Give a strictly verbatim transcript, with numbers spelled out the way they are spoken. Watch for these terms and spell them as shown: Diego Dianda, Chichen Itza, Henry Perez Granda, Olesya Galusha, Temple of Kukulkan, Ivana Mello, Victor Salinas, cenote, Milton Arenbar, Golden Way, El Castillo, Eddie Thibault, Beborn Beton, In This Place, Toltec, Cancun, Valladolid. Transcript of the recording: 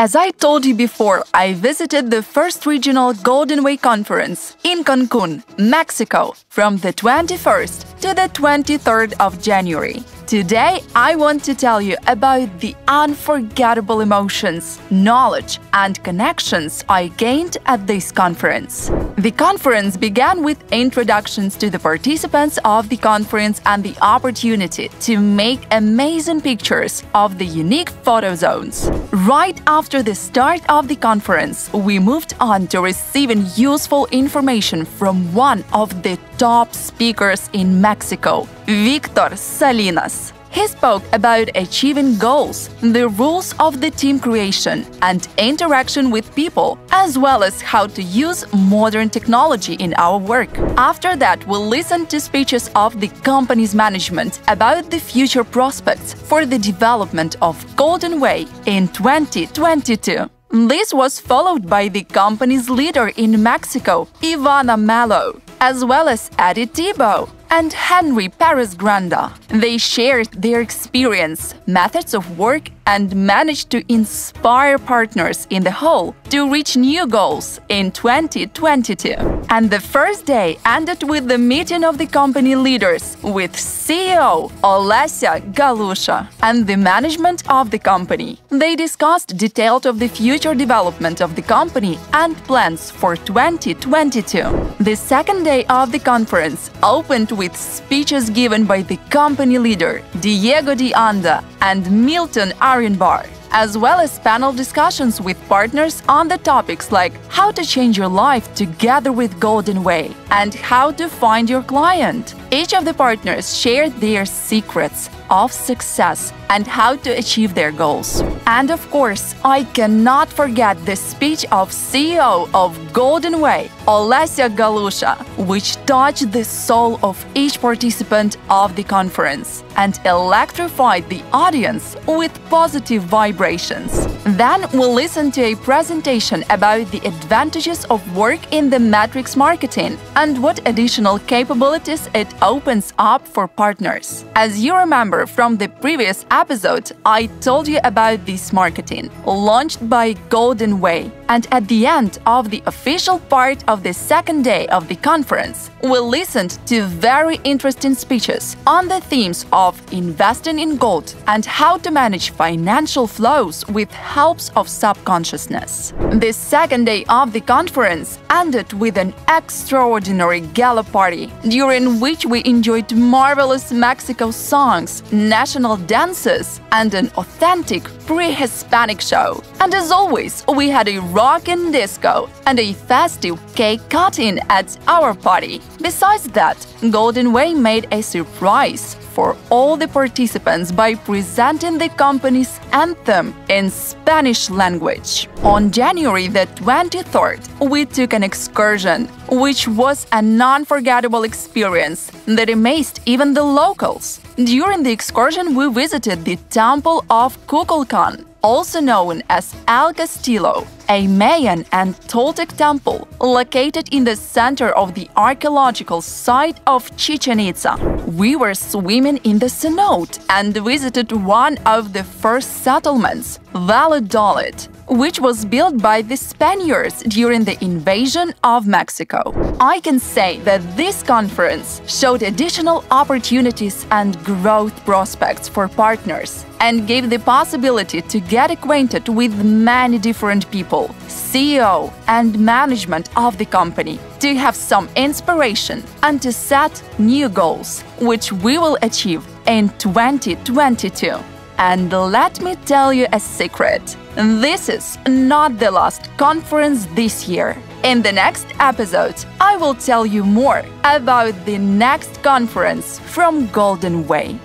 As I told you before, I visited the first regional Golden Way conference in Cancun, Mexico, from the twenty-first to the twenty-third of January. Today, I want to tell you about the unforgettable emotions, knowledge, and connections I gained at this conference. The conference began with introductions to the participants of the conference and the opportunity to make amazing pictures of the unique photo zones. Right after the start of the conference, we moved on to receiving useful information from one of the top speakers in Mexico, Victor Salinas. He spoke about achieving goals, the rules of the team creation and interaction with people, as well as how to use modern technology in our work. After that, we listened to speeches of the company's management about the future prospects for the development of Golden Way in twenty twenty-two. This was followed by the company's leader in Mexico, Ivana Mello, as well as Eddie Thibault and Henry Perez Granda. They shared their experience, methods of work, and managed to inspire partners in the whole to reach new goals in twenty twenty-two. And the first day ended with the meeting of the company leaders with C E O Olesya Galusha and the management of the company. They discussed details of the future development of the company and plans for twenty twenty-two. The second day of the conference opened with speeches given by the company leader Diego Dianda and Milton Arenbar, as well as panel discussions with partners on the topics like how to change your life together with Golden Way and how to find your client. Each of the partners shared their secrets of success and how to achieve their goals. And of course, I cannot forget the speech of C E O of Golden Way, Olesya Galusha, which touched the soul of each participant of the conference and electrified the audience with positive vibrations. Then we listened to a presentation about the advantages of work in the matrix marketing and what additional capabilities it opens up for partners. As you remember from the previous episode, I told you about this marketing, launched by Golden Way. And at the end of the official part of the second day of the conference, we listened to very interesting speeches on the themes of investing in gold and how to manage financial flows with helps of subconsciousness. The second day of the conference ended with an extraordinary gala party, during which we enjoyed marvelous Mexico songs, national dances, and an authentic pre-Hispanic show. And as always, we had a rockin' disco and a festive cake cutting at our party. Besides that, Golden Way made a surprise for all the participants by presenting the company's anthem in Spanish language. On January the twenty-third, we took an excursion, which was an unforgettable experience that amazed even the locals. During the excursion, we visited the Temple of Kukulkan, also known as El Castillo, a Mayan and Toltec temple located in the center of the archaeological site of Chichen Itza. We were swimming in the cenote and visited one of the first settlements, Valladolid, which was built by the Spaniards during the invasion of Mexico. I can say that this conference showed additional opportunities and growth prospects for partners and gave the possibility to get acquainted with many different people, C E O and management of the company, to have some inspiration and to set new goals, which we will achieve in twenty twenty-two. And let me tell you a secret. This is not the last conference this year. In the next episode, I will tell you more about the next conference from Golden Way.